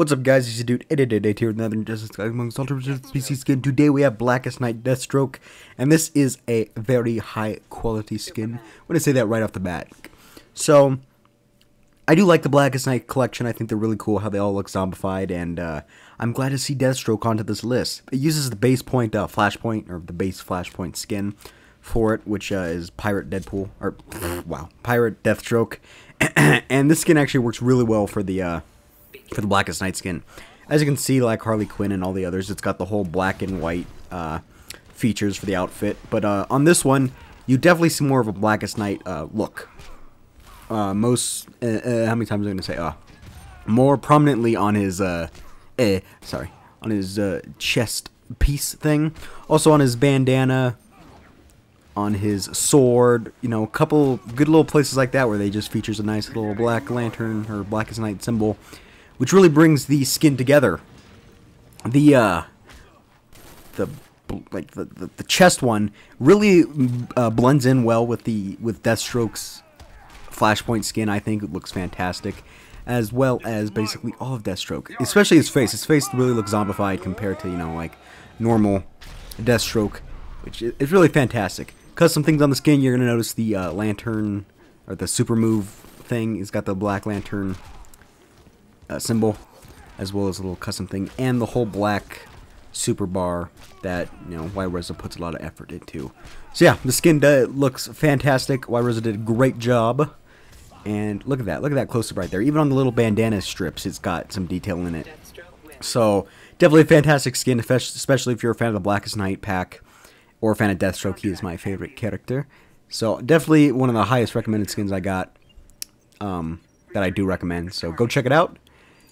What's up, guys? It's your dude Itadadad here with another Injustice: Gods Among Us PC skin. Today we have Blackest Night Deathstroke, and this is a very high quality skin. I'm gonna say that right off the bat. So, I do like the Blackest Night collection. I think they're really cool how they all look zombified, and I'm glad to see Deathstroke onto this list. It uses the base point Flashpoint, or the base Flashpoint skin for it, which is Pirate Deathstroke. And this skin actually works really well for the Blackest Night skin. As you can see, like Harley Quinn and all the others, it's got the whole black and white features for the outfit. But on this one, you definitely see more of a Blackest Night look. How many times am I gonna say? More prominently on his on his chest piece thing. Also on his bandana, on his sword, you know, a couple good little places like that where they just features a nice little Black Lantern or Blackest Night symbol, which really brings the skin together. The chest one really blends in well with Deathstroke's Flashpoint skin. I think it looks fantastic, as well as basically all of Deathstroke, especially his face. His face really looks zombified compared to, you know, like normal Deathstroke, which is really fantastic. Custom things on the skin, you're going to notice the lantern, or the super move thing. It's got the Black Lantern symbol, as well as a little custom thing, and the whole black super bar that, you know, YRZA puts a lot of effort into. So yeah, the skin looks fantastic. YRZA did a great job, and look at that close-up right there. Even on the little bandana strips, it's got some detail in it. So definitely a fantastic skin, especially if you're a fan of the Blackest Night pack, or a fan of Deathstroke. He is my favorite character. So definitely one of the highest recommended skins I got, that I do recommend. So go check it out,